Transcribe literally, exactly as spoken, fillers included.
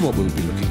what we'll be looking